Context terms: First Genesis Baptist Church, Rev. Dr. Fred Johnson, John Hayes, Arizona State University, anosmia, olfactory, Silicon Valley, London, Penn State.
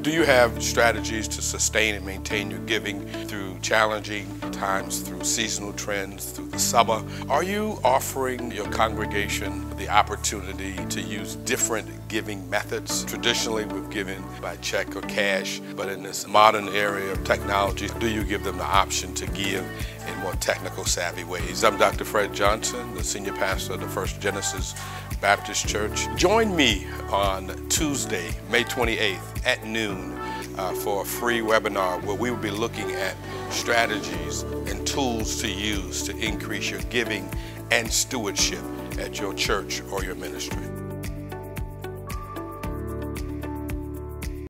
Do you have strategies to sustain and maintain your giving through challenging times, through seasonal trends, through the summer? Are you offering your congregation the opportunity to use different giving methods? Traditionally, we've given by check or cash, but in this modern area of technology, do you give them the option to give in more technical savvy ways? I'm Dr. Fred Johnson, the senior pastor of the First Genesis Baptist Church. Join me on Tuesday, May 28th at noon for a free webinar where we will be looking at strategies and tools to use to increase your giving and stewardship at your church or your ministry.